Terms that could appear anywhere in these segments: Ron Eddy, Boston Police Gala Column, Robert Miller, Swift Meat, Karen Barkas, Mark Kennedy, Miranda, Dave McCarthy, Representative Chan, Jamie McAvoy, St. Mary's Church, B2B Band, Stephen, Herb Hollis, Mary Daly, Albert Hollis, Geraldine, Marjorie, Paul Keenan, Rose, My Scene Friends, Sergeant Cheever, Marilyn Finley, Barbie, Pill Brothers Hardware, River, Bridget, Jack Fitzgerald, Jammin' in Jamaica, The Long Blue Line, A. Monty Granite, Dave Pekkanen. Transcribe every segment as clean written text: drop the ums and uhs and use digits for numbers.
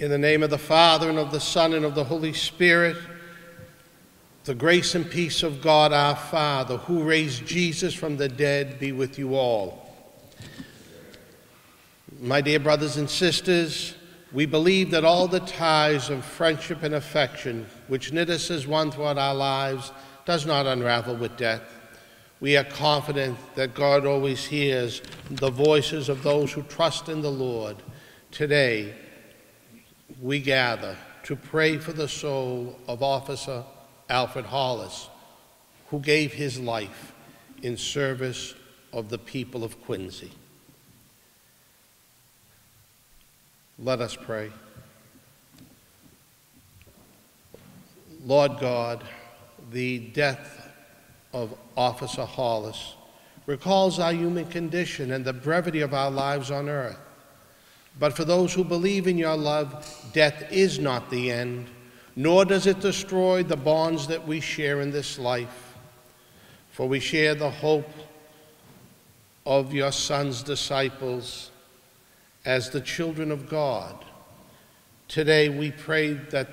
In the name of the Father, and of the Son, and of the Holy Spirit, the grace and peace of God our Father, who raised Jesus from the dead, be with you all. My dear brothers and sisters, we believe that all the ties of friendship and affection which knit us as one throughout our lives does not unravel with death. We are confident that God always hears the voices of those who trust in the Lord. Today, we gather to pray for the soul of Officer Alfred Hollis, who gave his life in service of the people of Quincy. Let us pray. Lord God, the death of Officer Hollis recalls our human condition and the brevity of our lives on earth. But for those who believe in your love, death is not the end, nor does it destroy the bonds that we share in this life. For we share the hope of your Son's disciples as the children of God. Today we pray that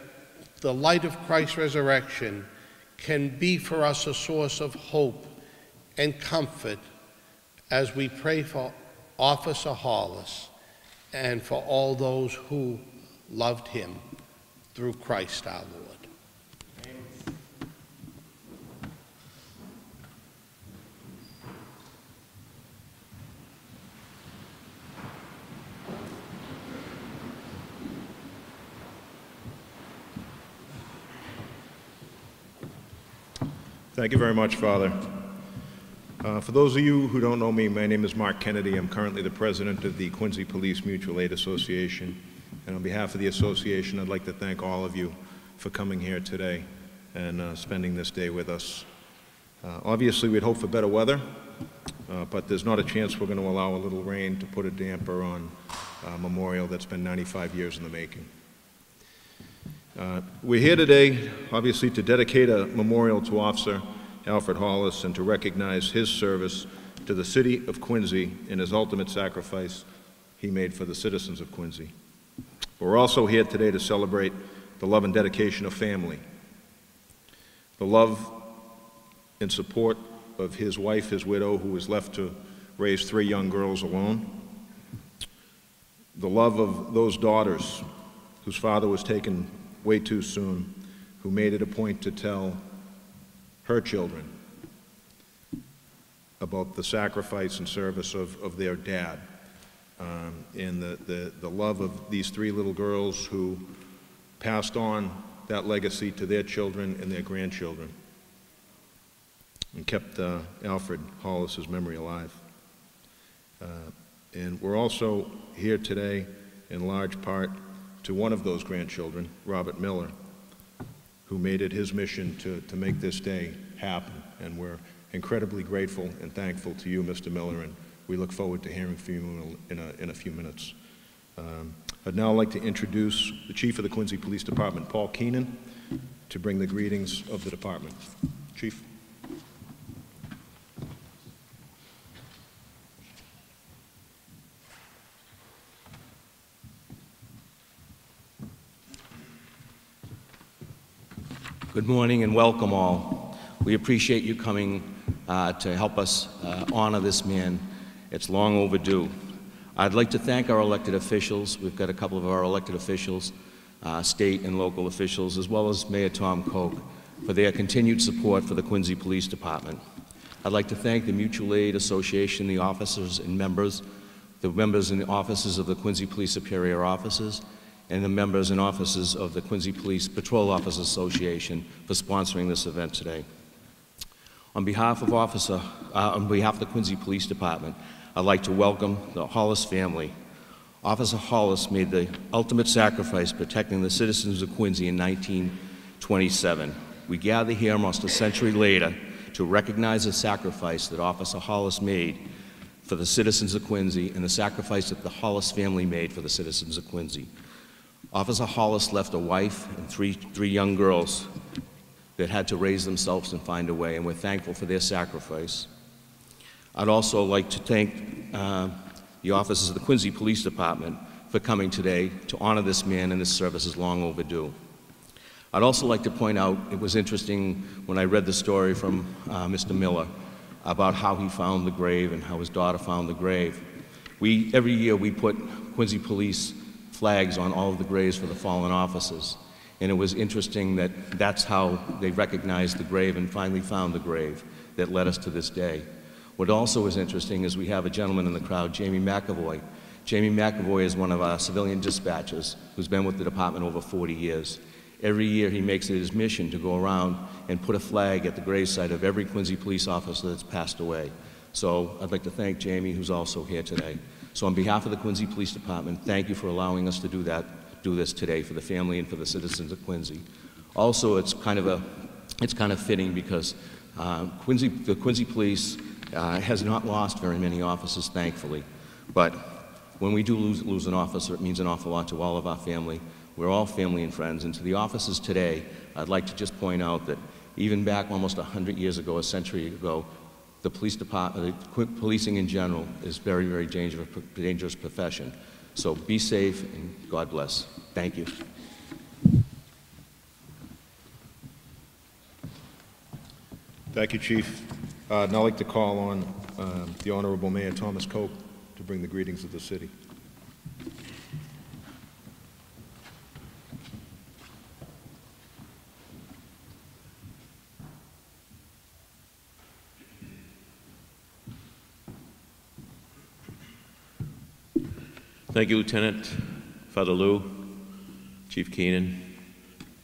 the light of Christ's resurrection can be for us a source of hope and comfort as we pray for Officer Hollis and for all those who loved him through Christ our Lord. Thank you very much, Father. For those of you who don't know me, my name is Mark Kennedy. I'm currently the president of the Quincy Police Mutual Aid Association. And on behalf of the association, I'd like to thank all of you for coming here today and spending this day with us. Obviously, we'd hope for better weather, but there's not a chance we're going to allow a little rain to put a damper on a memorial that's been 95 years in the making. We're here today, obviously, to dedicate a memorial to Officer Alfred Hollis and to recognize his service to the city of Quincy and his ultimate sacrifice he made for the citizens of Quincy. We're also here today to celebrate the love and dedication of family, the love and support of his wife, his widow, who was left to raise three young girls alone, the love of those daughters whose father was taken way too soon, who made it a point to tell her children about the sacrifice and service of their dad and the love of these three little girls who passed on that legacy to their children and their grandchildren and kept Alfred Hollis's memory alive. And we're also here today in large part to one of those grandchildren, Robert Miller, who made it his mission to make this day happen. And we're incredibly grateful and thankful to you, Mr. Miller, and we look forward to hearing from you in a few minutes. I'd now like to introduce the Chief of the Quincy Police Department, Paul Keenan, to bring the greetings of the department. Chief. Good morning and welcome all. We appreciate you coming to help us honor this man. It's long overdue. I'd like to thank our elected officials. We've got a couple of our elected officials, state and local officials, as well as Mayor Tom Koch, for their continued support for the Quincy Police Department. I'd like to thank the Mutual Aid Association, the officers and members, the members and officers of the Quincy Police Superior Offices, and the members and officers of the Quincy Police Patrol Officers Association for sponsoring this event today. On behalf of the Quincy Police Department, I'd like to welcome the Hollis family. Officer Hollis made the ultimate sacrifice protecting the citizens of Quincy in 1927. We gather here almost a century later to recognize the sacrifice that Officer Hollis made for the citizens of Quincy and the sacrifice that the Hollis family made for the citizens of Quincy. Officer Hollis left a wife and three young girls that had to raise themselves and find a way, and we're thankful for their sacrifice. I'd also like to thank the officers of the Quincy Police Department for coming today to honor this man, and this service is long overdue. I'd also like to point out, it was interesting when I read the story from Mr. Miller about how he found the grave and how his daughter found the grave. Every year we put Quincy Police flags on all of the graves for the fallen officers. And it was interesting that that's how they recognized the grave and finally found the grave that led us to this day. What also is interesting is we have a gentleman in the crowd, Jamie McAvoy. Jamie McAvoy is one of our civilian dispatchers who's been with the department over 40 years. Every year he makes it his mission to go around and put a flag at the gravesite of every Quincy police officer that's passed away. So I'd like to thank Jamie, who's also here today. So on behalf of the Quincy Police Department, thank you for allowing us to do this today for the family and for the citizens of Quincy. Also, it's kind of fitting because the Quincy Police has not lost very many officers, thankfully. But when we do lose an officer, it means an awful lot to all of our family. We're all family and friends. And to the officers today, I'd like to just point out that even back almost 100 years ago, a century ago, the police department, policing in general, is very, very dangerous profession. So be safe and God bless. Thank you. Thank you, Chief. I'd now like to call on the Honorable Mayor Thomas Koch to bring the greetings of the city. Thank you, Lieutenant, Father Lou, Chief Keenan,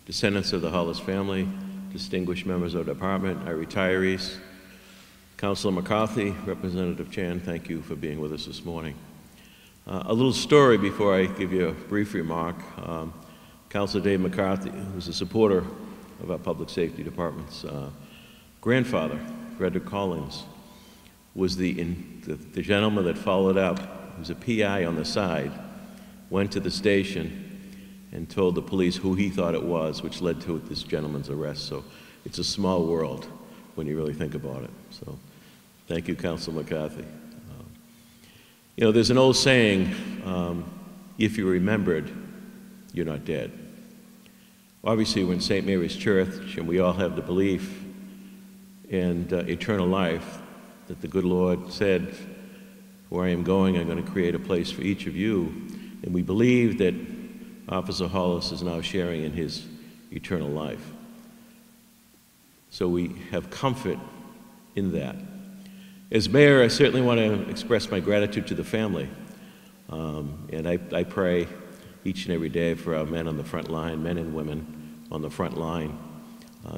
descendants of the Hollis family, distinguished members of the department, our retirees, Councilor McCarthy, Representative Chan, thank you for being with us this morning. A little story before I give you a brief remark. Councilor Dave McCarthy, who's a supporter of our public safety department's grandfather, Frederick Collins, was the gentleman that followed up. Who's a PI on the side, went to the station and told the police who he thought it was, which led to this gentleman's arrest. So it's a small world when you really think about it. So thank you, Councilor McCarthy. You know, there's an old saying, if you're remembered, you're not dead. Obviously, we're in St. Mary's Church, and we all have the belief in eternal life that the good Lord said, "Where I am going, I'm going to create a place for each of you." And we believe that Officer Hollis is now sharing in his eternal life. So we have comfort in that. As mayor, I certainly want to express my gratitude to the family. And I pray each and every day for our men on the front line, men and women on the front line.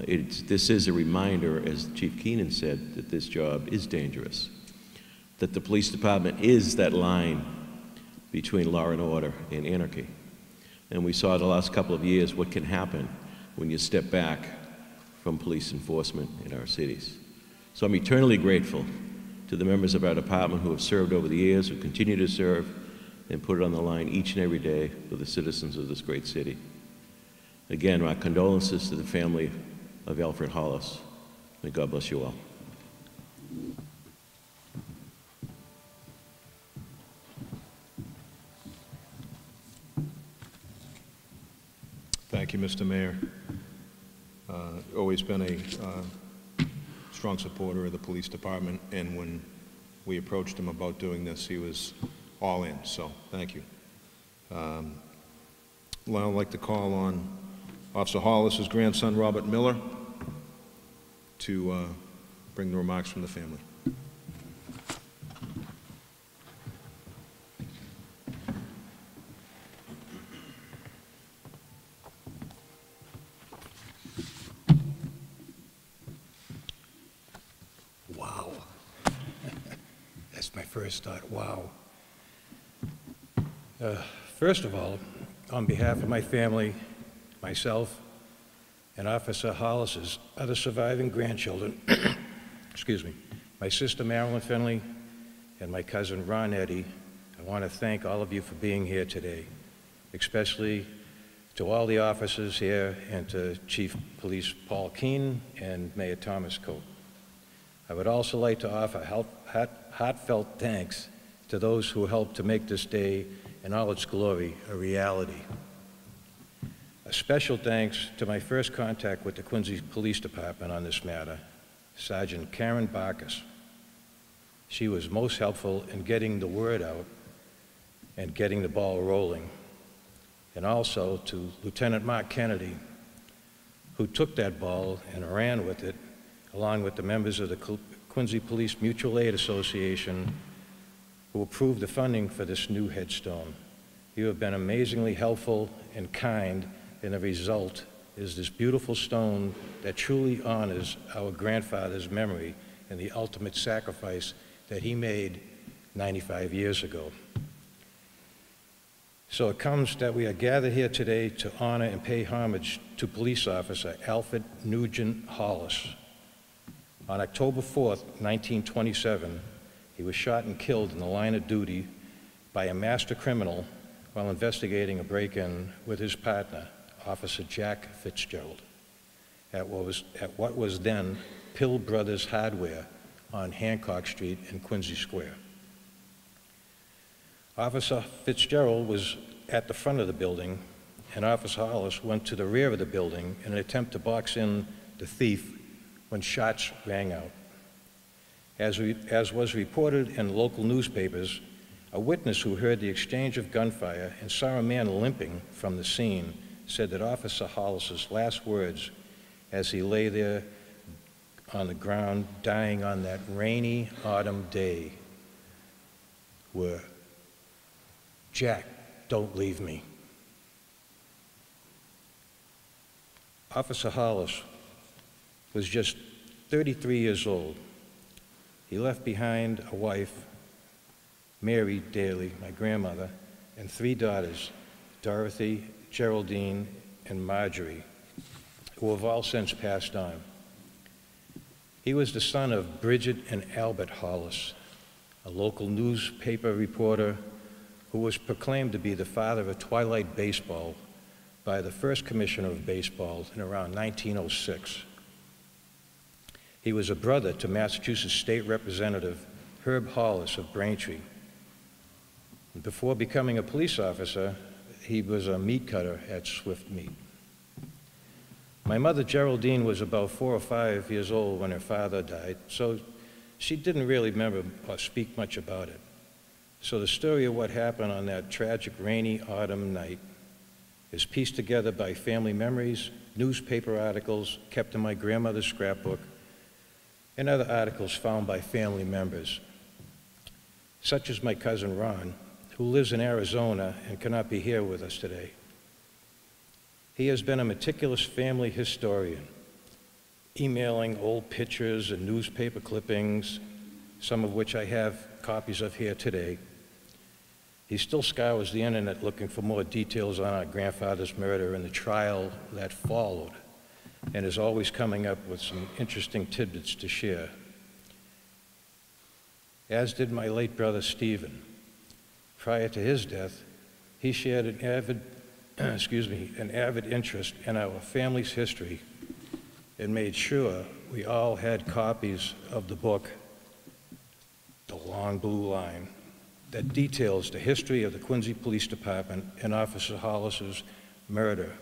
This is a reminder, as Chief Keenan said, that this job is dangerous, that the police department is that line between law and order and anarchy. And we saw the last couple of years what can happen when you step back from police enforcement in our cities. So I'm eternally grateful to the members of our department who have served over the years, who continue to serve, and put it on the line each and every day for the citizens of this great city. Again, my condolences to the family of Alfred Hollis. May God bless you all. Thank you, Mr. Mayor. Always been a strong supporter of the police department, and when we approached him about doing this, he was all in, so thank you. Well, I'd like to call on Officer Hollis's grandson, Robert Miller, to bring the remarks from the family. Wow. That's my first thought, wow. First of all, on behalf of my family, myself, and Officer Hollis's other surviving grandchildren, excuse me, my sister Marilyn Finley and my cousin Ron Eddy, I want to thank all of you for being here today, especially to all the officers here and to Chief Police Paul Keenan and Mayor Thomas Koch. I would also like to offer heartfelt thanks to those who helped to make this day in all its glory a reality. A special thanks to my first contact with the Quincy Police Department on this matter, Sergeant Karen Barkas. She was most helpful in getting the word out and getting the ball rolling. And also to Lieutenant Mark Kennedy, who took that ball and ran with it, along with the members of the Quincy Police Mutual Aid Association, who approved the funding for this new headstone. You have been amazingly helpful and kind, and the result is this beautiful stone that truly honors our grandfather's memory and the ultimate sacrifice that he made 95 years ago. So it comes that we are gathered here today to honor and pay homage to police officer Alfred Nugent Hollis. On October 4th, 1927, he was shot and killed in the line of duty by a master criminal while investigating a break-in with his partner, Officer Jack Fitzgerald, at what was then Pill Brothers Hardware on Hancock Street in Quincy Square. Officer Fitzgerald was at the front of the building, and Officer Hollis went to the rear of the building in an attempt to box in the thief when shots rang out. As was reported in local newspapers, a witness who heard the exchange of gunfire and saw a man limping from the scene said that Officer Hollis's last words as he lay there on the ground dying on that rainy autumn day were, "Jack, don't leave me." Officer Hollis was just 33 years old. He left behind a wife, Mary Daly, my grandmother, and three daughters, Dorothy, Geraldine, and Marjorie, who have all since passed on. He was the son of Bridget and Albert Hollis, a local newspaper reporter who was proclaimed to be the father of Twilight Baseball by the first commissioner of baseball in around 1906. He was a brother to Massachusetts State Representative Herb Hollis of Braintree. Before becoming a police officer, he was a meat cutter at Swift Meat. My mother, Geraldine, was about 4 or 5 years old when her father died, so she didn't really remember or speak much about it. So the story of what happened on that tragic rainy autumn night is pieced together by family memories, newspaper articles kept in my grandmother's scrapbook, and other articles found by family members, such as my cousin Ron, who lives in Arizona and cannot be here with us today. He has been a meticulous family historian, emailing old pictures and newspaper clippings, some of which I have copies of here today. He still scours the internet looking for more details on our grandfather's murder and the trial that followed, and is always coming up with some interesting tidbits to share. As did my late brother Stephen. Prior to his death, he shared an avid, an avid interest in our family's history and made sure we all had copies of the book, The Long Blue Line, that details the history of the Quincy Police Department and Officer Hollis's murder.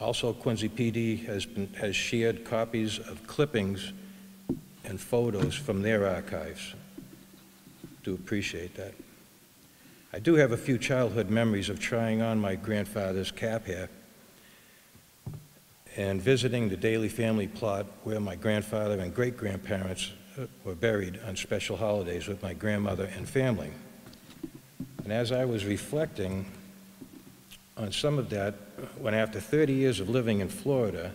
Also, Quincy PD has shared copies of clippings and photos from their archives. Do appreciate that. I do have a few childhood memories of trying on my grandfather's cap hair and visiting the Daly family plot where my grandfather and great-grandparents were buried on special holidays with my grandmother and family. And as I was reflecting on some of that, when after 30 years of living in Florida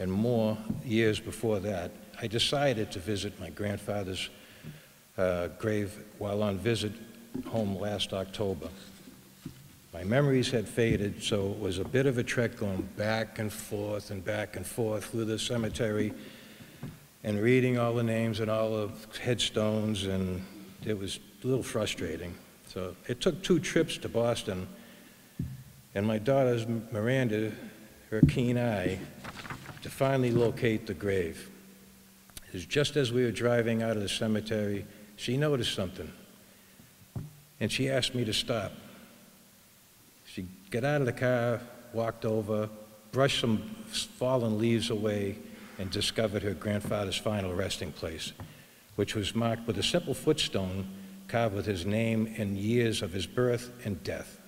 and more years before that, I decided to visit my grandfather's grave while on visit home last October. My memories had faded, so it was a bit of a trek going back and forth and back and forth through the cemetery and reading all the names and all the headstones, and it was a little frustrating. So it took two trips to Boston, and my daughter's Miranda, her keen eye, to finally locate the grave. It was just as we were driving out of the cemetery, she noticed something, and she asked me to stop. She got out of the car, walked over, brushed some fallen leaves away, and discovered her grandfather's final resting place, which was marked with a simple footstone carved with his name and years of his birth and death.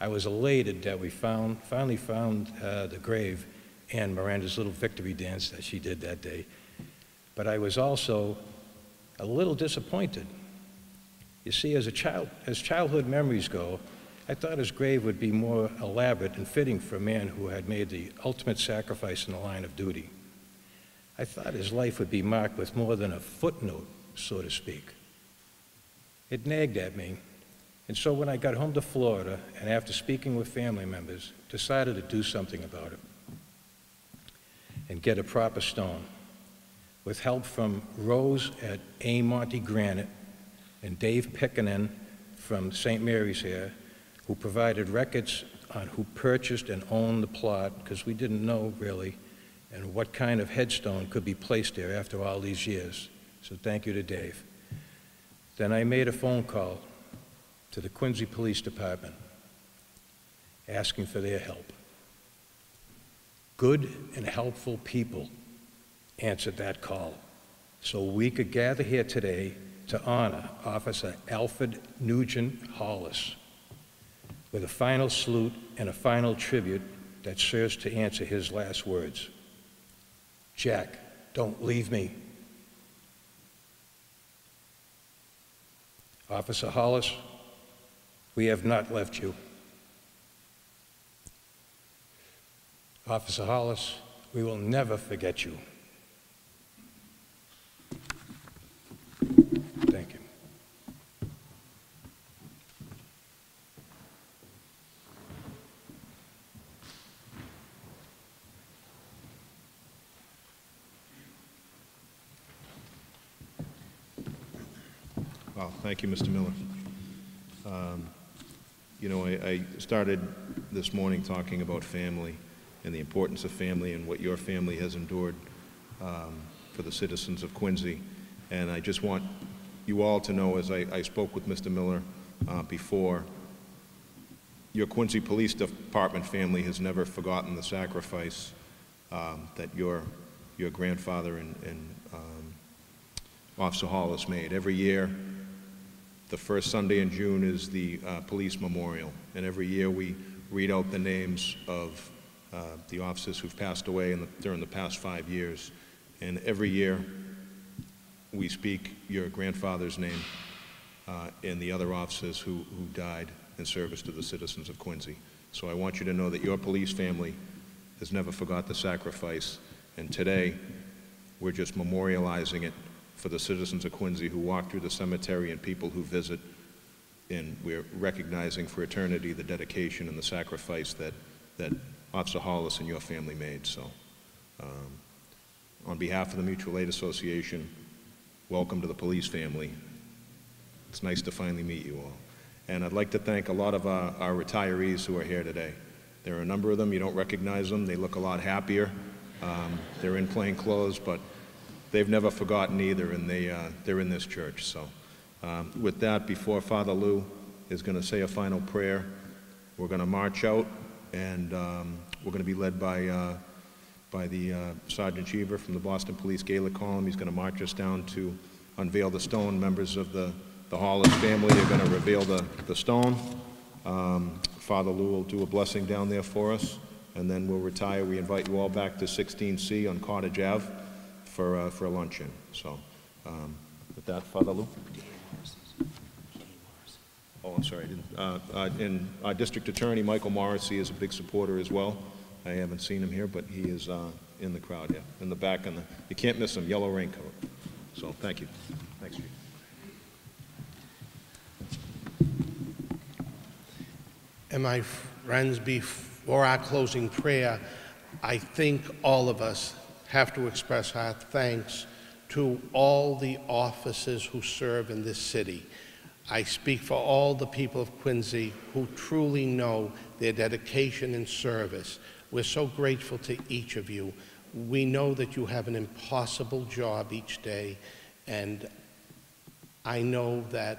I was elated that we finally found the grave and Miranda's little victory dance that she did that day. But I was also a little disappointed. You see, as childhood memories go, I thought his grave would be more elaborate and fitting for a man who had made the ultimate sacrifice in the line of duty. I thought his life would be marked with more than a footnote, so to speak. It nagged at me. And so when I got home to Florida, and after speaking with family members, decided to do something about it and get a proper stone. With help from Rose at A. Monty Granite and Dave Pekkanen from St. Mary's here, who provided records on who purchased and owned the plot, because we didn't know really, and what kind of headstone could be placed there after all these years. So thank you to Dave. Then I made a phone call to the Quincy Police Department, asking for their help. Good and helpful people answered that call, so we could gather here today to honor Officer Alfred Nugent Hollis with a final salute and a final tribute that serves to answer his last words. Jack, don't leave me. Officer Hollis, we have not left you. Officer Hollis, we will never forget you. Thank you. Well, thank you, Mr. Miller. You know, I started this morning talking about family and the importance of family and what your family has endured for the citizens of Quincy. And I just want you all to know, as I spoke with Mr. Miller before, your Quincy Police Department family has never forgotten the sacrifice that your grandfather and Officer Hollis made. Every year, the first Sunday in June is the police memorial, and every year we read out the names of the officers who've passed away during the past 5 years. And every year we speak your grandfather's name and the other officers who died in service to the citizens of Quincy. So I want you to know that your police family has never forgot the sacrifice, and today we're just memorializing it for the citizens of Quincy who walk through the cemetery and people who visit, and we're recognizing for eternity the dedication and the sacrifice that Officer Hollis and your family made. So on behalf of the Mutual Aid Association, welcome to the police family. It's nice to finally meet you all. And I'd like to thank a lot of our retirees who are here today. There are a number of them. You don't recognize them. They look a lot happier. They're in plain clothes, but they've never forgotten either, and they're in this church. So with that, before Father Lou is going to say a final prayer, we're going to march out, and we're going to be led by the Sergeant Cheever from the Boston Police Gala Column. He's going to march us down to unveil the stone. Members of the Hollis family are going to reveal the stone. Father Lou will do a blessing down there for us, and then we'll retire. We invite you all back to 16C on Cottage Ave for a luncheon. So with that, Father Lou. Oh, I'm sorry. And our District Attorney, Michael Morrissey, is a big supporter as well. I haven't seen him here, but he is in the crowd here, in the back. You can't miss him, yellow raincoat. So thank you. Thanks, Chief. And my friends, before our closing prayer, I think all of us have to express our thanks to all the officers who serve in this city. I speak for all the people of Quincy who truly know their dedication and service. We're so grateful to each of you. We know that you have an impossible job each day, and I know that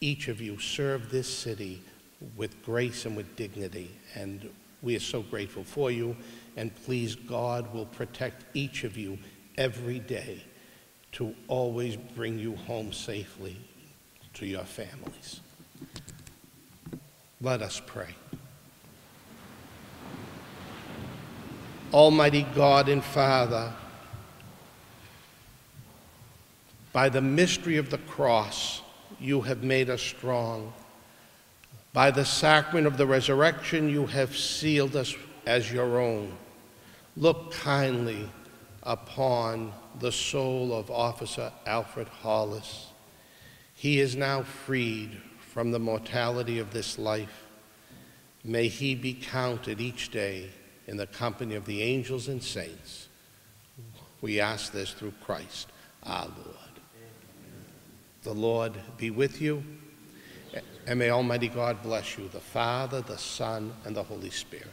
each of you serve this city with grace and with dignity, and we are so grateful for you, and please God will protect each of you every day to always bring you home safely to your families. Let us pray. Almighty God and Father, by the mystery of the cross, you have made us strong. By the sacrament of the resurrection, you have sealed us as your own. Look kindly upon the soul of Officer Alfred Hollis. He is now freed from the mortality of this life. May he be counted each day in the company of the angels and saints. We ask this through Christ, our Lord. Amen. The Lord be with you, and may Almighty God bless you, the Father, the Son, and the Holy Spirit.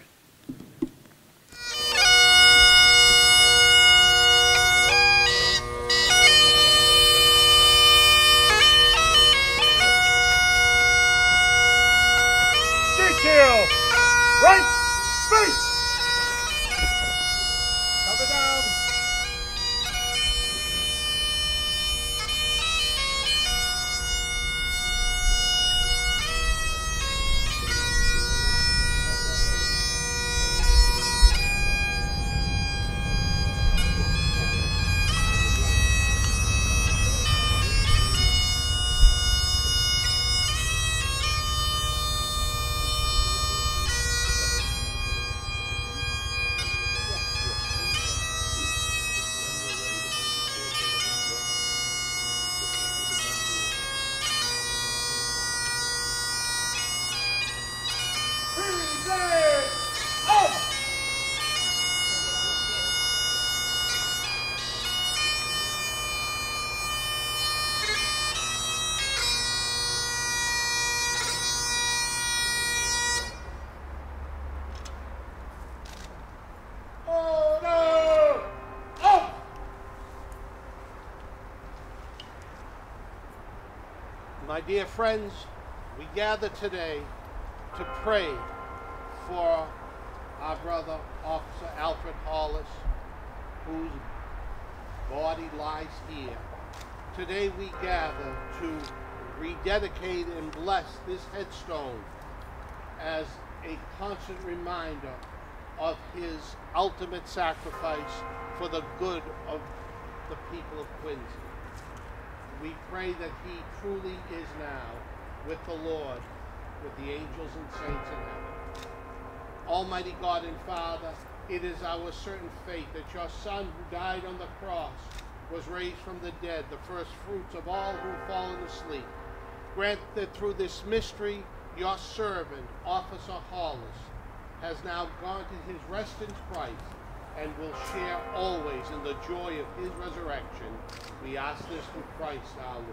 Detail, right? My dear friends, we gather today to pray for our brother, Officer Alfred Hollis, whose body lies here. Today we gather to rededicate and bless this headstone as a constant reminder of his ultimate sacrifice for the good of the people of Quincy. We pray that he truly is now with the Lord, with the angels and saints in heaven. Almighty God and Father, it is our certain faith that your Son, who died on the cross, was raised from the dead, the first fruits of all who have fallen asleep. Grant that through this mystery, your servant, Officer Hollis, has now granted his rest in Christ and will share always in the joy of his resurrection. We ask this through Christ our Lord.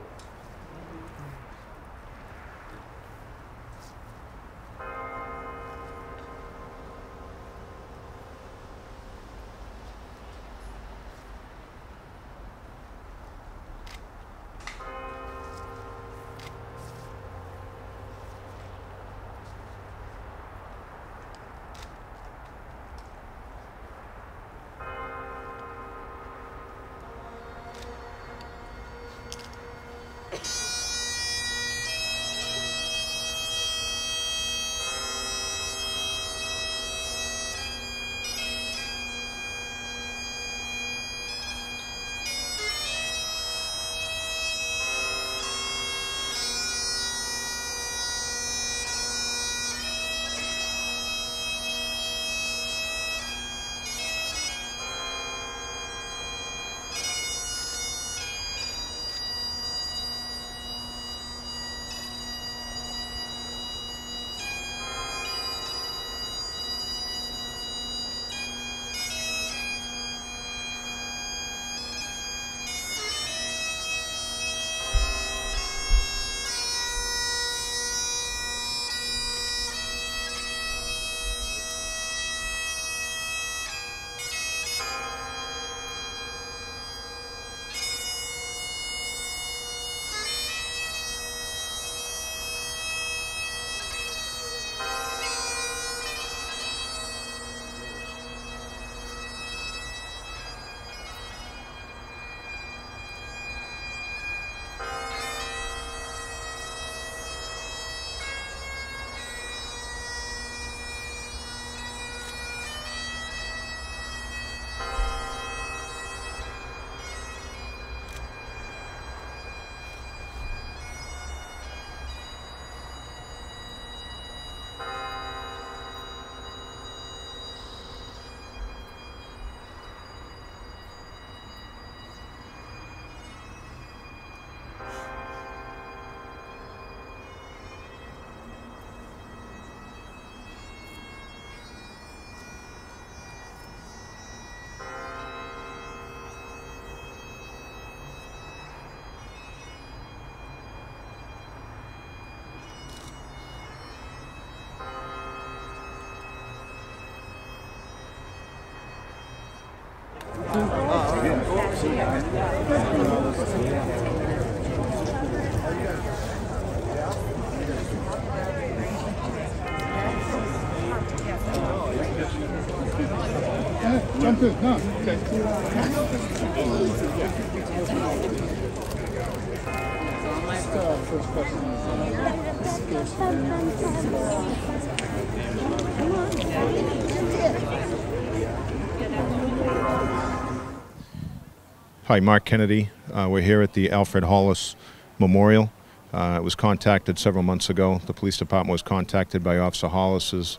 Hi, Mark Kennedy. We're here at the Alfred Hollis Memorial. I was contacted several months ago. The police department was contacted by Officer Hollis's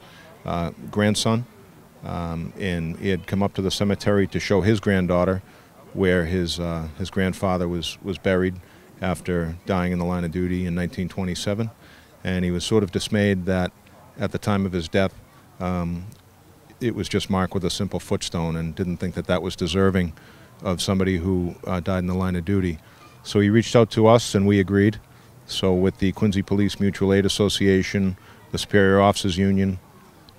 grandson, and he had come up to the cemetery to show his granddaughter where his grandfather was buried after dying in the line of duty in 1927. And he was sort of dismayed that at the time of his death, it was just marked with a simple footstone, and didn't think that that was deserving of somebody who died in the line of duty. So he reached out to us and we agreed. So with the Quincy Police Mutual Aid Association, the Superior Officers Union,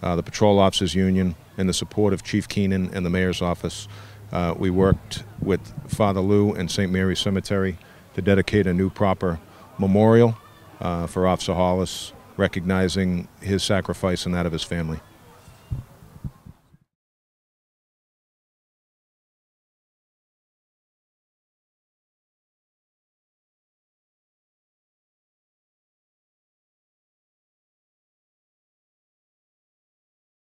the Patrol Officers Union, and the support of Chief Keenan and the Mayor's Office, we worked with Father Lou and St. Mary's Cemetery to dedicate a new proper memorial for Officer Hollis, recognizing his sacrifice and that of his family.